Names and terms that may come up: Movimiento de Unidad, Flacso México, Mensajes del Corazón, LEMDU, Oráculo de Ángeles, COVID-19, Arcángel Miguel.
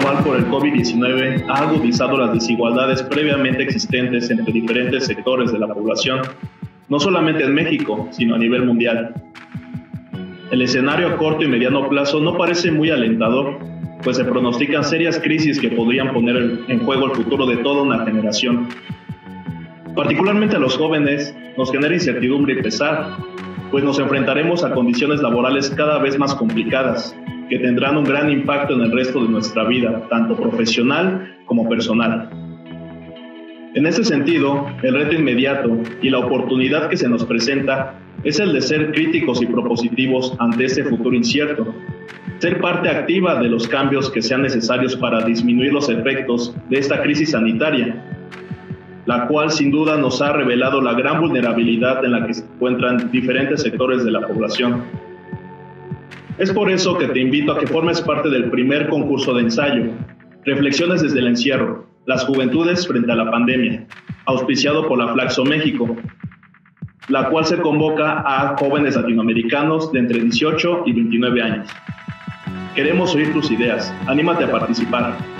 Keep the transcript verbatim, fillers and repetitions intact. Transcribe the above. global por el COVID diecinueve ha agudizado las desigualdades previamente existentes entre diferentes sectores de la población, no solamente en México, sino a nivel mundial. El escenario a corto y mediano plazo no parece muy alentador, pues se pronostican serias crisis que podrían poner en juego el futuro de toda una generación. Particularmente a los jóvenes nos genera incertidumbre y pesar, pues nos enfrentaremos a condiciones laborales cada vez más complicadas, que tendrán un gran impacto en el resto de nuestra vida, tanto profesional como personal. En ese sentido, el reto inmediato y la oportunidad que se nos presenta es el de ser críticos y propositivos ante este futuro incierto, ser parte activa de los cambios que sean necesarios para disminuir los efectos de esta crisis sanitaria, la cual sin duda nos ha revelado la gran vulnerabilidad en la que se encuentran diferentes sectores de la población. Es por eso que te invito a que formes parte del primer concurso de ensayo, Reflexiones desde el encierro, las juventudes frente a la pandemia, auspiciado por la Flacso México, la cual se convoca a jóvenes latinoamericanos de entre dieciocho y veintinueve años. Queremos oír tus ideas, anímate a participar.